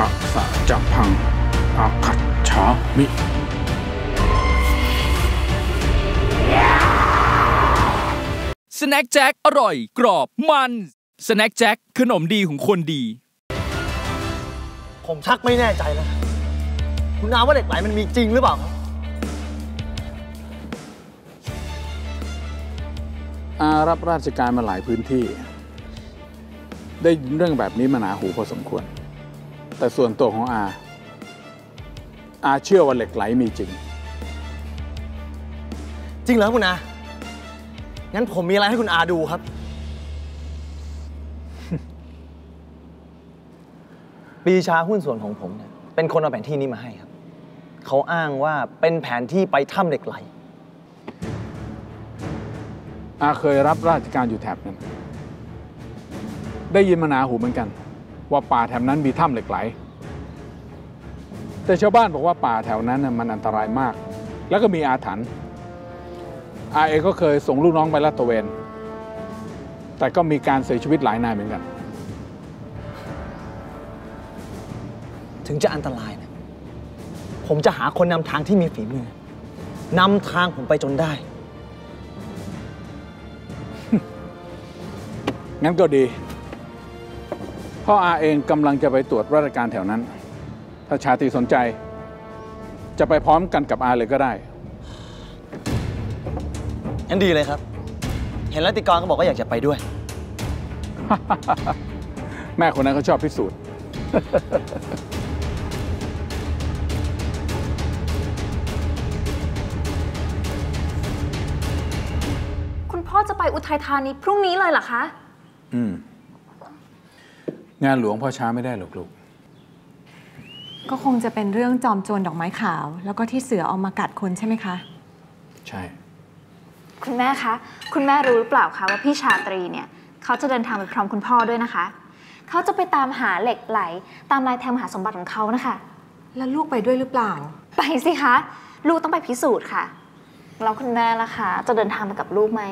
กะสะจะพังอาคัจฉามิสแน็คแจ็คอร่อยกรอบมันสแน็คแจ็คขนมดีของคนดีผมชักไม่แน่ใจนะคุณอาว่าเหล็กไหลมันมีจริงหรือเปล่าอารับราชการมาหลายพื้นที่ได้ยินเรื่องแบบนี้มาหนาหูพอสมควรแต่ส่วนตัวของอาเชื่อว่าเหล็กไหลมีจริงจริงเหรอคุณอางั้นผมมีอะไรให้คุณอาดูครับปรีชาหุ้นส่วนของผมเนี่ยเป็นคนเอาแผนที่นี้มาให้ครับเขาอ้างว่าเป็นแผนที่ไปถ้ำเหล็กไหลอาเคยรับราชการอยู่แถบนั้นได้ยินมาหนาหูเหมือนกันว่าป่าแถบนั้นมีถ้ำเหล็กไหลแต่ชาวบ้านบอกว่าป่าแถวนั้นมันอันตรายมากแล้วก็มีอาถรรพ์อาเองก็เคยส่งลูกน้องไปลาดตระเวนแต่ก็มีการเสียชีวิตหลายนายเหมือนกันถึงจะอันตรายนะผมจะหาคนนำทางที่มีฝีมือนำทางผมไปจนได้ งั้นก็ดีพ่ออาเองกำลังจะไปตรวจราชการแถวนั้นถ้าชาติสนใจจะไปพร้อมกันกับอาเลยก็ได้งั้นดีเลยครับเห็นแล้วติกรก็บอกว่าอยากจะไปด้วย แม่คนนั้นเขาชอบพิสูจน์ คุณพ่อจะไปอุทัยธานีพรุ่งนี้เลยเหรอคะงานหลวงพ่อช้าไม่ได้หรอกลูกก็คงจะเป็นเรื่องจอมโจรดอกไม้ขาวแล้วก็ที่เสือเอามากัดคนใช่ไหมคะใช่คุณแม่คะคุณแม่รู้หรือเปล่าคะว่าพี่ชาตรีเนี่ยเขาจะเดินทางไปพร้อมคุณพ่อด้วยนะคะเขาจะไปตามหาเหล็กไหลตามลายแทงหาสมบัติของเขานะคะแล้วลูกไปด้วยหรือเปล่าไปสิคะลูกต้องไปพิสูจน์ค่ะแล้วคุณแม่ล่ะคะจะเดินทางไปกับลูกไหม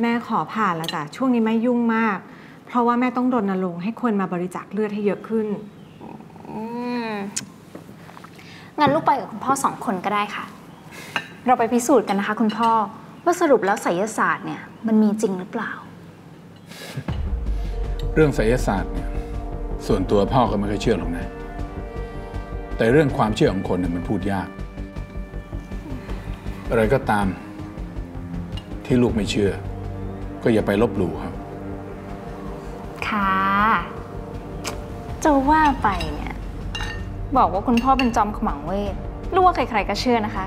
แม่ขอผ่านแล้วจ้ะช่วงนี้ไม่ยุ่งมากเพราะว่าแม่ต้องรณรงค์ให้คนมาบริจาคเลือดให้เยอะขึ้นงั้นลูกไปกับคุณพ่อสองคนก็ได้ค่ะเราไปพิสูจน์กันนะคะคุณพ่อว่าสรุปแล้วไสยศาสตร์เนี่ยมันมีจริงหรือเปล่าเรื่องไสยศาสตร์เนี่ยส่วนตัวพ่อก็ไม่เคยเชื่อหรอกนะแต่เรื่องความเชื่อของคนเนี่ยมันพูดยากอะไรก็ตามที่ลูกไม่เชื่อก็อย่าไปลบหลู่ครับค่ะจะว่าไปเนี่ยบอกว่าคุณพ่อเป็นจอมขมังเวทรู้ว่าใครๆก็เชื่อนะคะ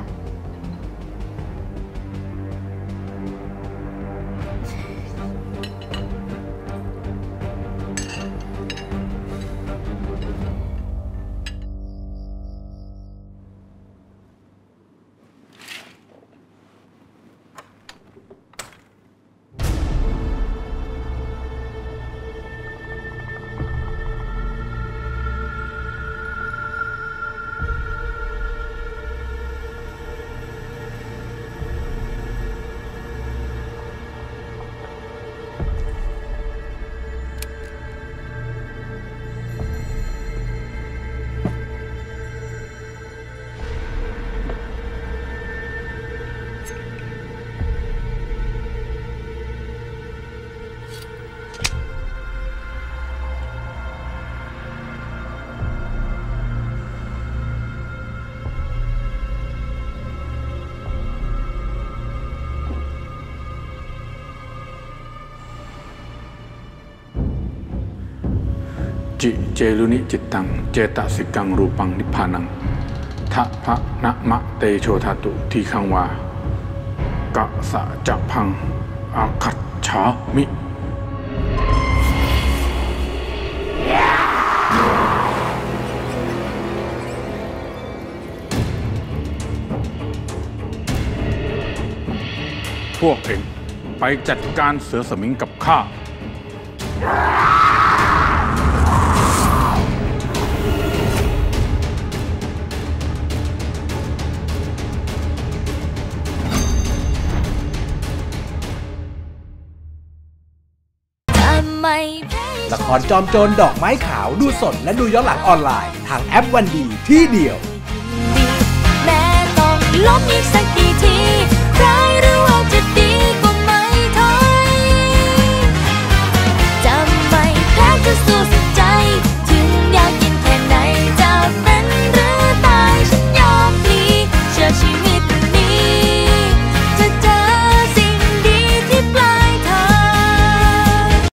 จิเจลุนิจิตตังเจตสิกังรูปังนิพพานังทะพะนะมะเตโชธาตุทีคังวากะสะจะพังอาคัจฉามิพวกเองไปจัดการเสือสมิงกับข้า ละครจอมโจรดอกไม้ขาวดูสดและดูย้อนหลังออนไลน์ทางแอปวันดีที่เดียว